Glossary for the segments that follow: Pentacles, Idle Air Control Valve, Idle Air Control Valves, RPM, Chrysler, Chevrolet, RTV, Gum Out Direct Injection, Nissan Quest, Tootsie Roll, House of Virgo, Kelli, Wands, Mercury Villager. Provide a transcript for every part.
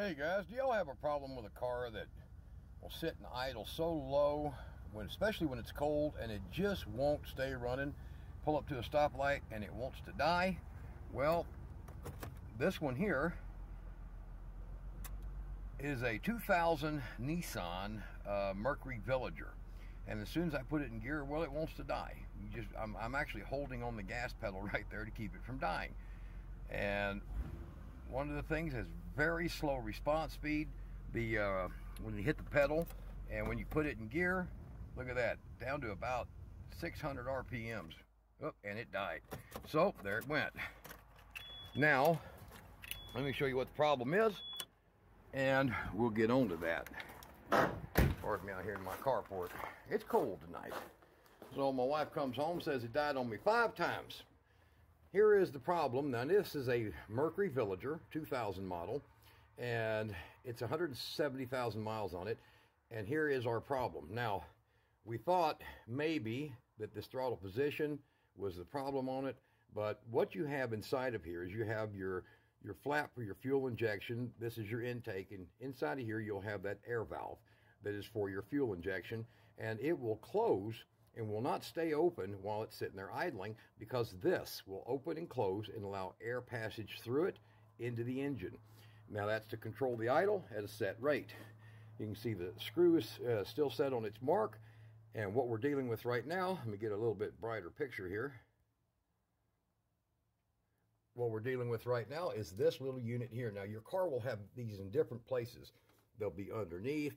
Hey guys, do y'all have a problem with a car that will sit in idle so low, especially when it's cold, and it just won't stay running? Pull up to a stoplight and it wants to die? Well, this one here is a 2000 Nissan Mercury Villager. And as soon as I put it in gear, well, it wants to die. I'm actually holding on the gas pedal right there to keep it from dying. And one of the things is very slow response speed. When you hit the pedal and when you put it in gear, look at that, down to about 600 RPMs. Oh, and it died. So there it went. Now, let me show you what the problem is, and we'll get on to that. Pardon me out here in my carport. It's cold tonight. So my wife comes home, says it died on me 5 times. Here is the problem. Now this is a Mercury Villager 2000 model, and it's 170,000 miles on it, and here is our problem. Now, we thought maybe that this throttle position was the problem on it, but what you have inside of here is you have your flap for your fuel injection. This is your intake, and inside of here you'll have that air valve that is for your fuel injection, and it will close and will not stay open while it's sitting there idling, because this will open and close and allow air passage through it into the engine. Now that's to control the idle at a set rate. You can see the screw is still set on its mark, and what we're dealing with right now, let me get a little bit brighter picture here. What we're dealing with right now is this little unit here. Now your car will have these in different places. They'll be underneath,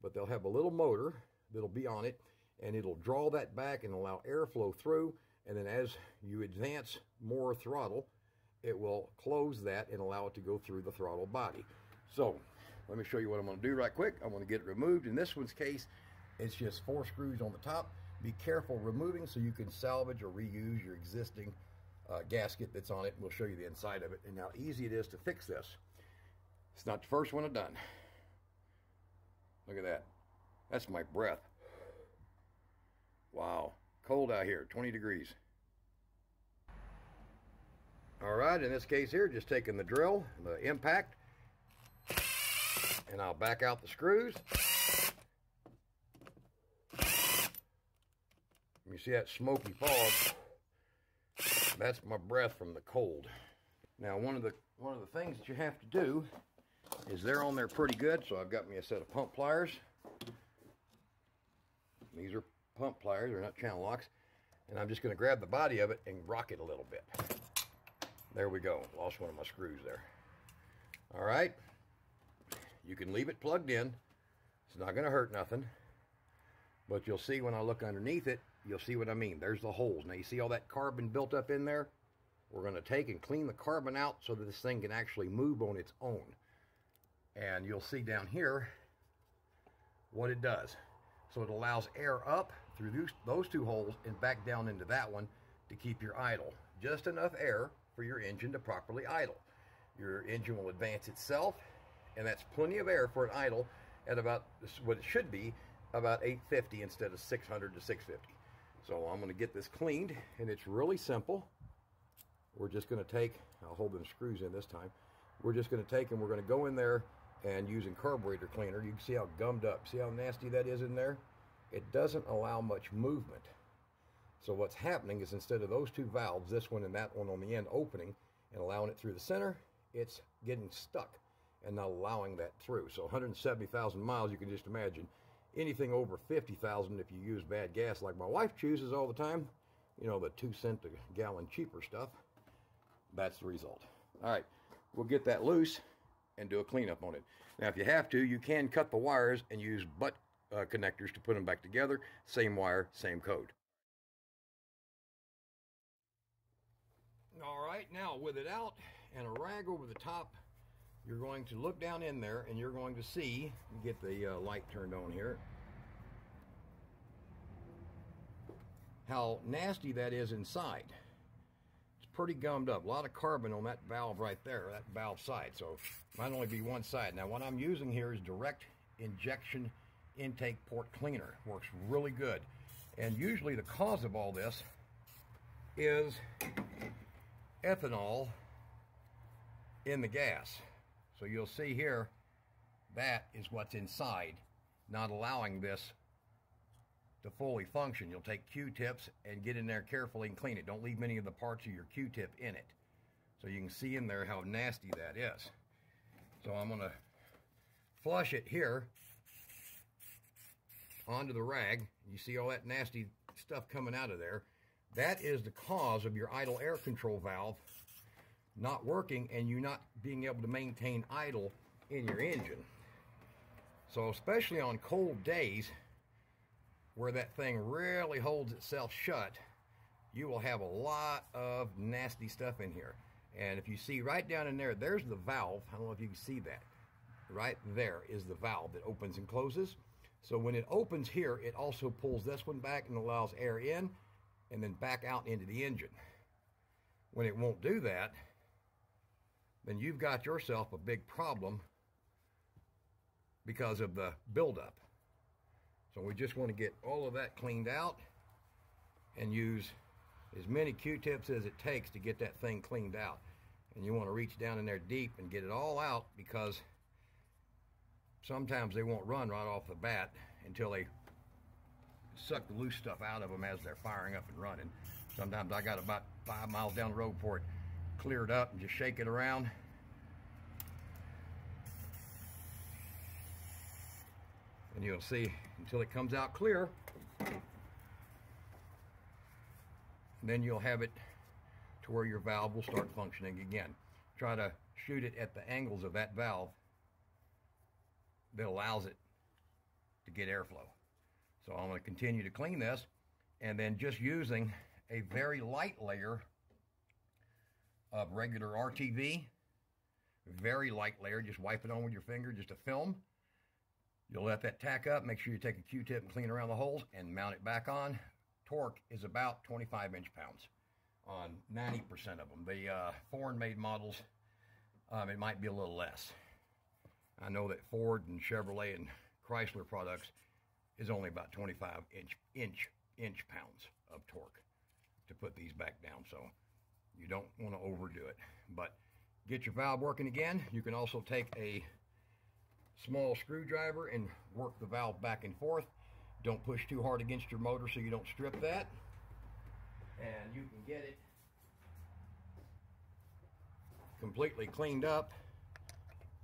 but they'll have a little motor that'll be on it, and it'll draw that back and allow airflow through, and then as you advance more throttle, it will close that and allow it to go through the throttle body. So, let me show you what I'm going to do right quick. I'm going to get it removed. In this one's case, it's just 4 screws on the top. Be careful removing so you can salvage or reuse your existing gasket that's on it, and we'll show you the inside of it and how easy it is to fix this. It's not the first one I've done. Look at that. That's my breath. Wow, cold out here, 20 degrees. All right, in this case here, just taking the drill, the impact, and I'll back out the screws. You see that smoky fog? That's my breath from the cold. Now, one of the things that you have to do is they're on there pretty good, so I've got me a set of pump pliers. These are pump pliers, they're not channel locks, and I'm just going to grab the body of it and rock it a little bit. There we go, lost one of my screws there. All right, you can leave it plugged in, it's not going to hurt nothing, but you'll see when I look underneath it, you'll see what I mean. There's the holes. Now you see all that carbon built up in there? We're going to take and clean the carbon out so that this thing can actually move on its own. And you'll see down here what it does. So it allows air up through those 2 holes and back down into that one to keep your idle. Just enough air for your engine to properly idle. Your engine will advance itself, and that's plenty of air for an idle at about what it should be, about 850 instead of 600 to 650. So I'm going to get this cleaned, and it's really simple. We're just going to take, I'll hold them screws in this time, we're just going to take and we're going to go in there and using carburetor cleaner, you can see how gummed up, see how nasty that is in there? It doesn't allow much movement. So what's happening is instead of those 2 valves, this one and that one on the end opening and allowing it through the center, it's getting stuck and not allowing that through. So 170,000 miles, you can just imagine. Anything over 50,000 if you use bad gas like my wife chooses all the time, you know, the 2-cent-a-gallon cheaper stuff, that's the result. All right, we'll get that loose and do a cleanup on it. Now, if you have to, you can cut the wires and use butt connectors to put them back together. Same wire, same code. All right, now with it out and a rag over the top, you're going to look down in there and you're going to see, get the light turned on here, how nasty that is inside. It's pretty gummed up, a lot of carbon on that valve right there, that valve side, so it might only be one side. Now what I'm using here is direct injection intake port cleaner, works really good. And usually the cause of all this is ethanol in the gas. So you'll see here, that is what's inside, not allowing this to fully function. You'll take Q-tips and get in there carefully and clean it. Don't leave many of the parts of your Q-tip in it. So you can see in there how nasty that is. So I'm going to flush it here onto the rag. You see all that nasty stuff coming out of there. That is the cause of your idle air control valve not working and you not being able to maintain idle in your engine. So especially on cold days where that thing really holds itself shut, you will have a lot of nasty stuff in here. And if you see right down in there, there's the valve. I don't know if you can see that. Right there is the valve that opens and closes. So when it opens here, it also pulls this one back and allows air in and then back out into the engine. When it won't do that, then you've got yourself a big problem because of the buildup. So we just want to get all of that cleaned out and use as many Q-tips as it takes to get that thing cleaned out. And you want to reach down in there deep and get it all out, because sometimes they won't run right off the bat until they suck the loose stuff out of them as they're firing up and running. Sometimes I got about 5 miles down the road before it cleared up, and just shake it around. And you'll see until it comes out clear. And then you'll have it to where your valve will start functioning again. Try to shoot it at the angles of that valve that allows it to get airflow. So I'm going to continue to clean this, and then just using a very light layer of regular RTV, very light layer, just wipe it on with your finger, just a film. You'll let that tack up, make sure you take a Q-tip and clean around the holes, and mount it back on. Torque is about 25 inch-pounds on 90% of them. The foreign-made models, it might be a little less. I know that Ford and Chevrolet and Chrysler products is only about 25 inch-pounds of torque to put these back down, so you don't want to overdo it. But get your valve working again. You can also take a small screwdriver and work the valve back and forth. Don't push too hard against your motor so you don't strip that. And you can get it completely cleaned up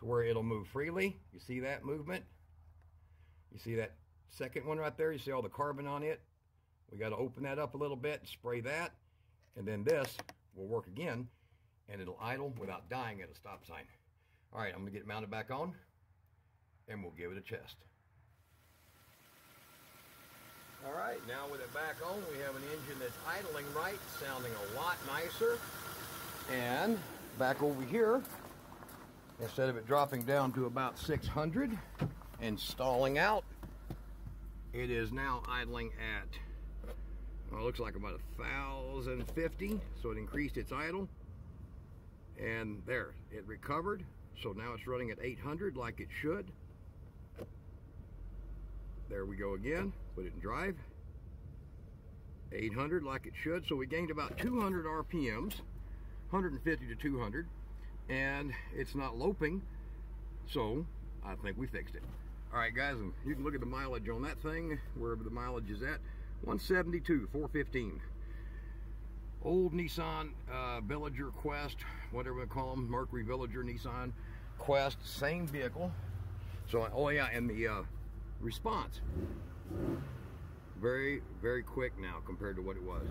to where it'll move freely. You see that movement? You see that second one right there? You see all the carbon on it? We got to open that up a little bit and spray that. And then this will work again, and it'll idle without dying at a stop sign. All right, I'm gonna get it mounted back on, and we'll give it a test. All right, now with it back on, we have an engine that's idling right, sounding a lot nicer. And back over here, instead of it dropping down to about 600 and stalling out, it is now idling at, well, it looks like about 1,050, so it increased its idle. And there, it recovered. So now it's running at 800 like it should. There we go again, put it in drive. 800 like it should, so we gained about 200 RPMs, 150 to 200, and it's not loping, so I think we fixed it. All right, guys, and you can look at the mileage on that thing, wherever the mileage is at. 172, 415. Old Nissan Villager Quest, whatever they call them, Mercury Villager, Nissan Quest, same vehicle. So, oh yeah, and the response, very, very quick now compared to what it was.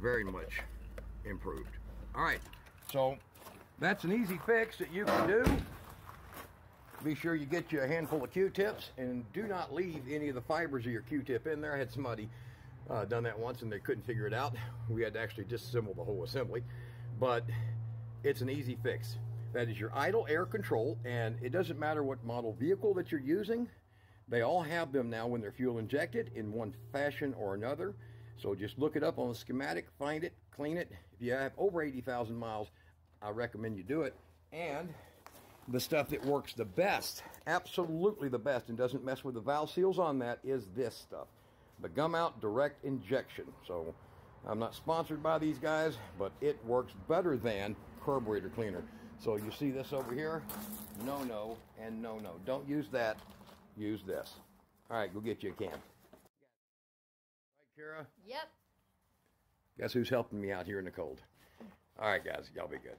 Very much improved. All right, so that's an easy fix that you can do. Be sure you get you a handful of Q-tips, and do not leave any of the fibers of your Q-tip in there. I had somebody done that once and they couldn't figure it out. We had to actually disassemble the whole assembly, but it's an easy fix. That is your idle air control, and it doesn't matter what model vehicle that you're using. They all have them now when they're fuel injected in one fashion or another. So just look it up on the schematic, find it, clean it. If you have over 80,000 miles, I recommend you do it. And the stuff that works the best, absolutely the best, and doesn't mess with the valve seals on that, is this stuff. The Gum Out Direct Injection. So, I'm not sponsored by these guys, but it works better than carburetor cleaner. So you see this over here? No, no, and no, no. Don't use that. Use this. All right, go get you a can. Right, Kara? Yep. Guess who's helping me out here in the cold? All right, guys, y'all be good.